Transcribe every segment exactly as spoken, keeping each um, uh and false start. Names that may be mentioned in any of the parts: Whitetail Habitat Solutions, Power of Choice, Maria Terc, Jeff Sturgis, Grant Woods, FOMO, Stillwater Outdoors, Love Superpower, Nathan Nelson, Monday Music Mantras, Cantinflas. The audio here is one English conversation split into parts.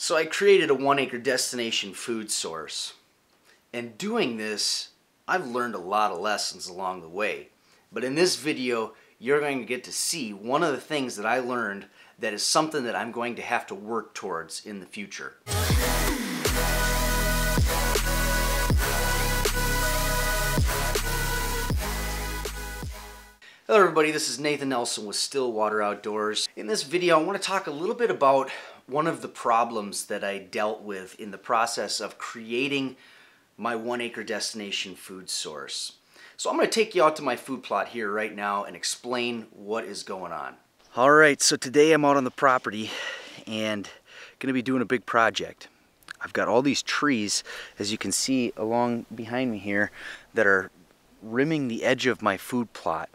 So I created a one acre destination food source. And doing this, I've learned a lot of lessons along the way. But in this video, you're going to get to see one of the things that I learned that is something that I'm going to have to work towards in the future. Hello everybody, this is Nathan Nelson with Stillwater Outdoors. In this video, I want to talk a little bit about one of the problems that I dealt with in the process of creating my one acre destination food source. So I'm going to take you out to my food plot here right now and explain what is going on. All right, so today I'm out on the property and going to be doing a big project. I've got all these trees, as you can see along behind me here, that are rimming the edge of my food plot.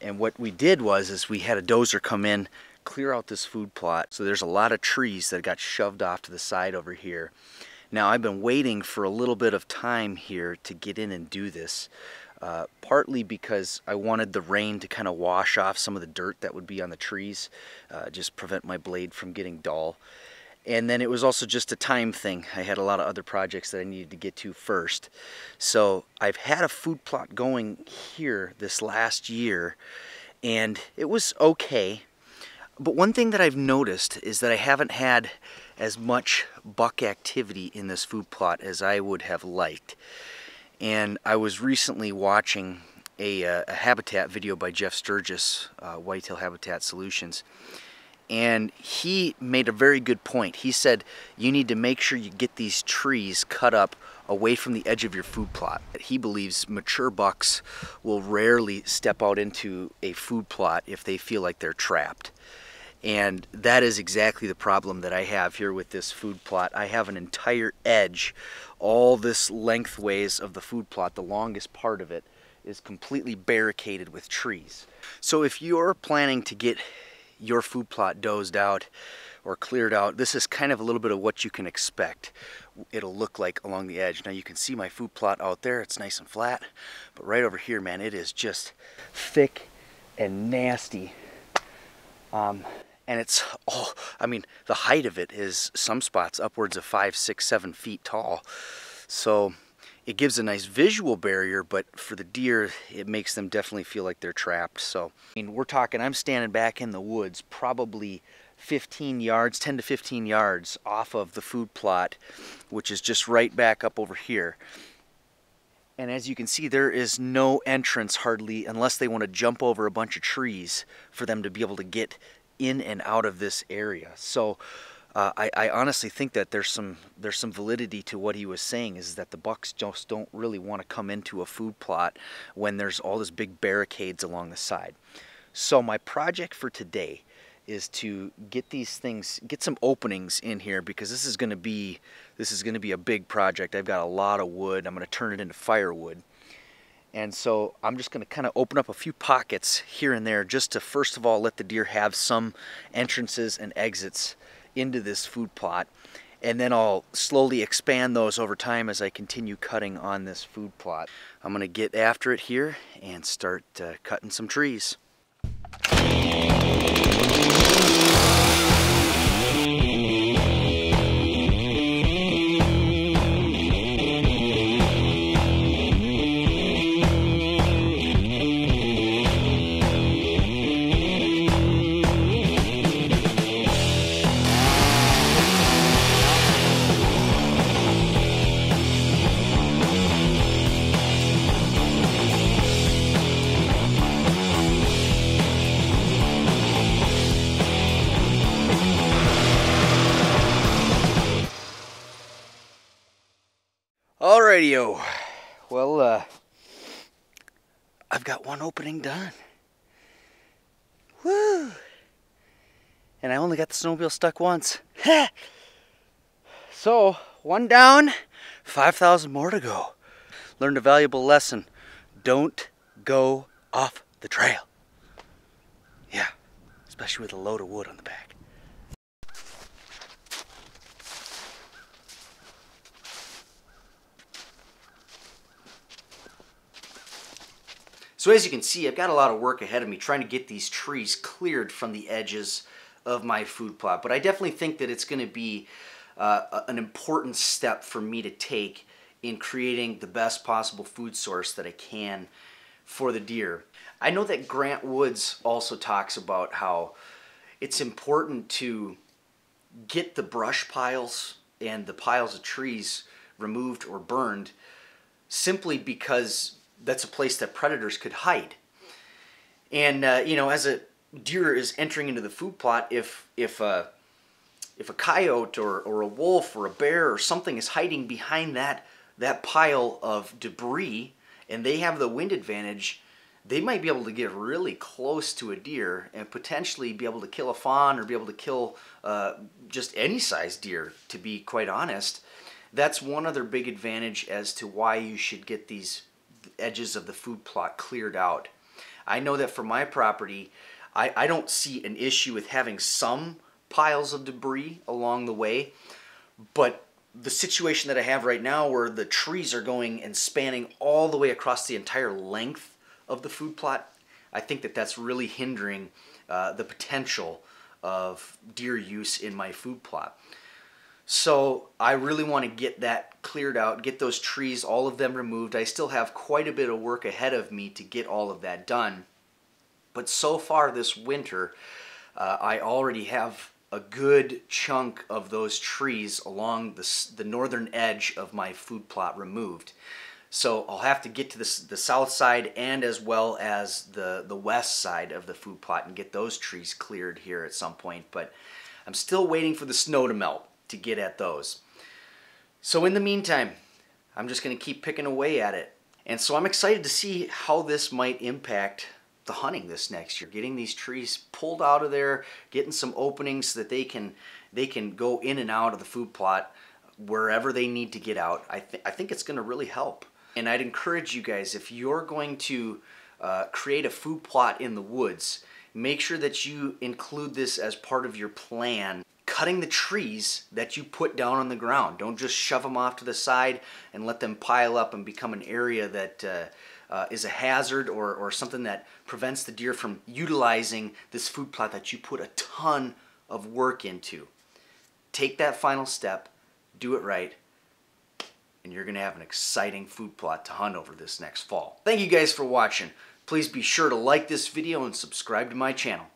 And what we did was is we had a dozer come in, clear out this food plot. So there's a lot of trees that got shoved off to the side over here. Now I've been waiting for a little bit of time here to get in and do this, uh, partly because I wanted the rain to kind of wash off some of the dirt that would be on the trees, uh, just prevent my blade from getting dull. And then it was also just a time thing. I had a lot of other projects that I needed to get to first. So I've had a food plot going here this last year, and it was okay. But one thing that I've noticed is that I haven't had as much buck activity in this food plot as I would have liked. And I was recently watching a, uh, a habitat video by Jeff Sturgis, uh, Whitetail Habitat Solutions, and he made a very good point. He said, you need to make sure you get these trees cut up away from the edge of your food plot. He believes mature bucks will rarely step out into a food plot if they feel like they're trapped. And that is exactly the problem that I have here with this food plot. I have an entire edge, all this lengthways of the food plot, the longest part of it is completely barricaded with trees. So if you're planning to get your food plot dozed out or cleared out, this is kind of a little bit of what you can expect it'll look like along the edge. Now you can see my food plot out there, it's nice and flat, but right over here, man, it is just thick and nasty. Um, and it's, oh, I mean, the height of it is some spots upwards of five, six, seven feet tall. So it gives a nice visual barrier, but for the deer, it makes them definitely feel like they're trapped. So, I mean, we're talking, I'm standing back in the woods, probably fifteen yards, ten to fifteen yards off of the food plot, which is just right back up over here. And as you can see, there is no entrance hardly, unless they want to jump over a bunch of trees for them to be able to get in and out of this area. So uh, I, I honestly think that there's some there's some validity to what he was saying, is that the bucks just don't really want to come into a food plot when there's all this big barricades along the side. So my project for today is to get these things, get some openings in here, because this is going to be this is going to be a big project. I've got a lot of wood. I'm going to turn it into firewood. And so I'm just going to kind of open up a few pockets here and there, just to first of all let the deer have some entrances and exits into this food plot. And then I'll slowly expand those over time as I continue cutting on this food plot. I'm going to get after it here and start uh, cutting some trees. Alrighty-o, well, uh, I've got one opening done. Woo! And I only got the snowmobile stuck once. So, one down, five thousand more to go. Learned a valuable lesson. Don't go off the trail. Yeah, especially with a load of wood on the back. So as you can see, I've got a lot of work ahead of me trying to get these trees cleared from the edges of my food plot. But I definitely think that it's going to be uh, an important step for me to take in creating the best possible food source that I can for the deer. I know that Grant Woods also talks about how it's important to get the brush piles and the piles of trees removed or burned simply because that's a place that predators could hide. And uh, you know, as a deer is entering into the food plot, if if a if a coyote or or a wolf or a bear or something is hiding behind that that pile of debris and they have the wind advantage, they might be able to get really close to a deer and potentially be able to kill a fawn or be able to kill uh, just any size deer, to be quite honest. That's one other big advantage as to why you should get these edges of the food plot cleared out. I know that for my property, I, I don't see an issue with having some piles of debris along the way, but the situation that I have right now where the trees are going and spanning all the way across the entire length of the food plot, I think that that's really hindering uh, the potential of deer use in my food plot. So I really want to get that cleared out, get those trees, all of them removed. I still have quite a bit of work ahead of me to get all of that done. But so far this winter, uh, I already have a good chunk of those trees along the, the northern edge of my food plot removed. So I'll have to get to the, the south side and as well as the, the west side of the food plot and get those trees cleared here at some point. But I'm still waiting for the snow to melt to get at those. So in the meantime, I'm just going to keep picking away at it. And so I'm excited to see how this might impact the hunting this next year. Getting these trees pulled out of there, getting some openings so that they can, they can go in and out of the food plot wherever they need to get out. I, th I think it's going to really help. And I'd encourage you guys, if you're going to uh, create a food plot in the woods, make sure that you include this as part of your plan. Cutting the trees that you put down on the ground. Don't just shove them off to the side and let them pile up and become an area that uh, uh, is a hazard or, or something that prevents the deer from utilizing this food plot that you put a ton of work into. Take that final step, do it right, and you're going to have an exciting food plot to hunt over this next fall. Thank you guys for watching. Please be sure to like this video and subscribe to my channel.